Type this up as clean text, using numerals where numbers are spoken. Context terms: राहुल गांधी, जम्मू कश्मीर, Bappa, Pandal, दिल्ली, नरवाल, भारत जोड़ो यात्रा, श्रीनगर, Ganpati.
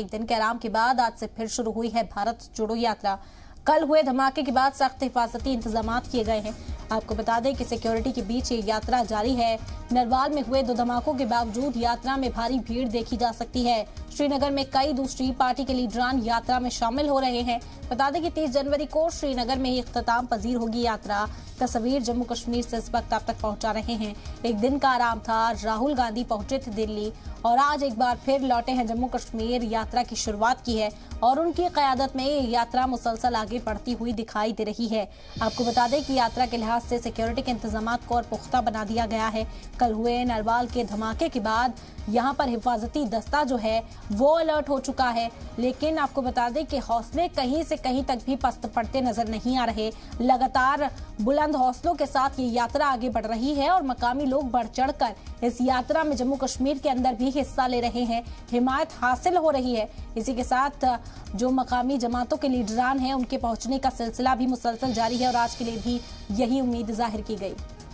एक दिन के आराम के बाद आज से फिर शुरू हुई है भारत जोड़ो यात्रा। कल हुए धमाके के बाद सख्त हिफाजती इंतजाम किए गए हैं। आपको बता दें कि सिक्योरिटी के बीच ये यात्रा जारी है। नरवाल में हुए दो धमाकों के बावजूद यात्रा में भारी भीड़ देखी जा सकती है। श्रीनगर में कई दूसरी पार्टी के लीडरान यात्रा में शामिल हो रहे हैं। बता दें कि 30 जनवरी को श्रीनगर में ही इख्तिताम पजीर होगी यात्रा। तस्वीर जम्मू कश्मीर से इस वक्त आप तक पहुँचा रहे हैं। एक दिन का आराम था, राहुल गांधी पहुंचे थे दिल्ली और आज एक बार फिर लौटे हैं जम्मू कश्मीर। यात्रा की शुरुआत की है और उनकी क़यादत में ये यात्रा मुसलसल आगे बढ़ती हुई दिखाई दे रही है। आपको बता दें कि यात्रा के लिहाज से सिक्योरिटी के इंतजाम को और पुख्ता बना दिया गया है। कल हुए नरवाल के धमाके के बाद यहाँ पर हिफाजती दस्ता जो है वो अलर्ट हो चुका है, लेकिन आपको बता दें कि हौसले कहीं से कहीं तक भी पस्त पड़ते नजर नहीं आ रहे। लगातार बुलंद हौसलों के साथ ये यात्रा आगे बढ़ रही है और मकामी लोग बढ़ चढ़कर इस यात्रा में जम्मू कश्मीर के अंदर भी हिस्सा ले रहे हैं। हिमायत हासिल हो रही है। इसी के साथ जो मकामी जमातों के लीडरान हैं उनके पहुंचने का सिलसिला भी मुसलसल जारी है और आज के लिए भी यही उम्मीद जाहिर की गई।